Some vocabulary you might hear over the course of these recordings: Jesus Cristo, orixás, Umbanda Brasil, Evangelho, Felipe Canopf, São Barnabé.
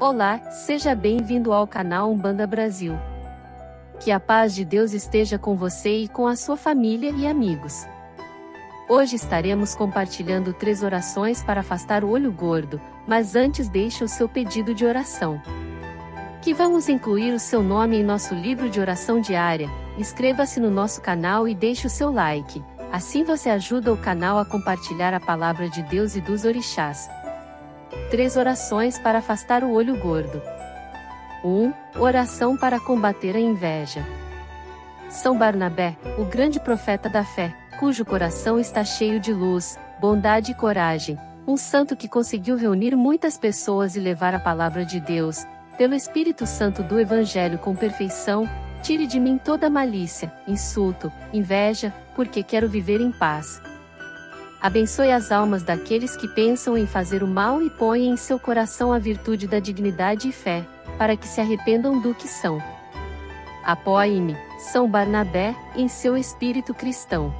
Olá, seja bem-vindo ao canal Umbanda Brasil. Que a paz de Deus esteja com você e com a sua família e amigos. Hoje estaremos compartilhando 3 orações para afastar o olho gordo, mas antes deixe o seu pedido de oração. Que vamos incluir o seu nome em nosso livro de oração diária, inscreva-se no nosso canal e deixe o seu like, assim você ajuda o canal a compartilhar a palavra de Deus e dos orixás. 3 orações para afastar o olho gordo. 1. Oração para combater a inveja. São Barnabé, o grande profeta da fé, cujo coração está cheio de luz, bondade e coragem, um santo que conseguiu reunir muitas pessoas e levar a palavra de Deus, pelo Espírito Santo do Evangelho com perfeição, tire de mim toda malícia, insulto, inveja, porque quero viver em paz. Abençoe as almas daqueles que pensam em fazer o mal e põe em seu coração a virtude da dignidade e fé, para que se arrependam do que são. Apoie-me, São Barnabé, em seu espírito cristão.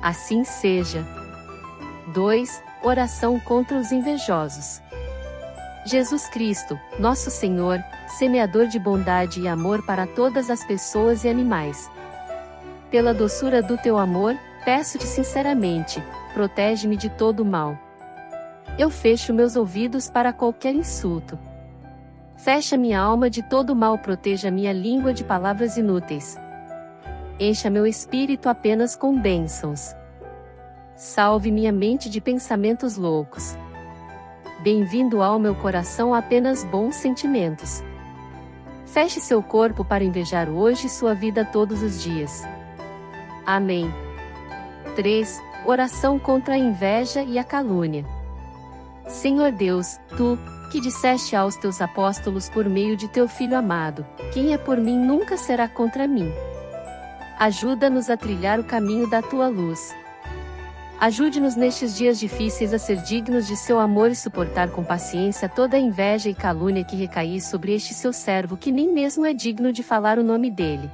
Assim seja. 2. Oração contra os invejosos. Jesus Cristo, nosso Senhor, semeador de bondade e amor para todas as pessoas e animais. Pela doçura do teu amor, peço-te sinceramente, protege-me de todo o mal. Eu fecho meus ouvidos para qualquer insulto. Fecha minha alma de todo o mal, proteja minha língua de palavras inúteis. Encha meu espírito apenas com bênçãos. Salve minha mente de pensamentos loucos. Bem-vindo ao meu coração apenas bons sentimentos. Feche seu corpo para invejar hoje e sua vida todos os dias. Amém. 3. Oração contra a inveja e a calúnia. Senhor Deus, Tu, que disseste aos Teus apóstolos por meio de Teu Filho amado, quem é por mim nunca será contra mim. Ajuda-nos a trilhar o caminho da Tua luz. Ajude-nos nestes dias difíceis a ser dignos de Seu amor e suportar com paciência toda a inveja e calúnia que recair sobre este Seu servo que nem mesmo é digno de falar o nome dele.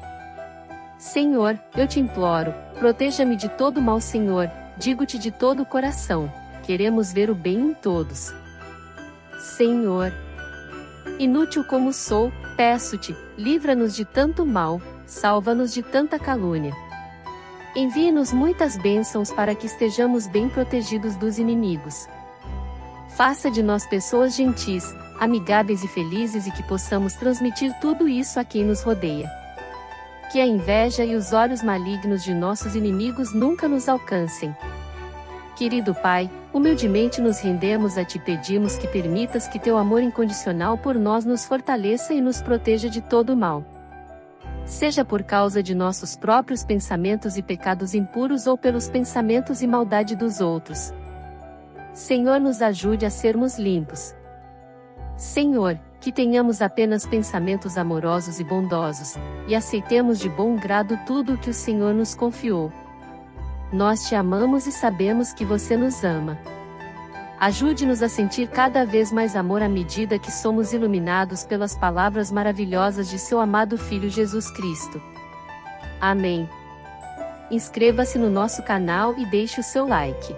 Senhor, eu te imploro, proteja-me de todo mal, Senhor, digo-te de todo o coração, queremos ver o bem em todos. Senhor, inútil como sou, peço-te, livra-nos de tanto mal, salva-nos de tanta calúnia. Envie-nos muitas bênçãos para que estejamos bem protegidos dos inimigos. Faça de nós pessoas gentis, amigáveis e felizes e que possamos transmitir tudo isso a quem nos rodeia. Que a inveja e os olhos malignos de nossos inimigos nunca nos alcancem. Querido Pai, humildemente nos rendemos a Ti e pedimos que permitas que Teu amor incondicional por nós nos fortaleça e nos proteja de todo o mal. Seja por causa de nossos próprios pensamentos e pecados impuros ou pelos pensamentos e maldade dos outros. Senhor, nos ajude a sermos limpos. Senhor, que tenhamos apenas pensamentos amorosos e bondosos, e aceitemos de bom grado tudo o que o Senhor nos confiou. Nós te amamos e sabemos que você nos ama. Ajude-nos a sentir cada vez mais amor à medida que somos iluminados pelas palavras maravilhosas de seu amado Filho Jesus Cristo. Amém. Inscreva-se no nosso canal e deixe o seu like.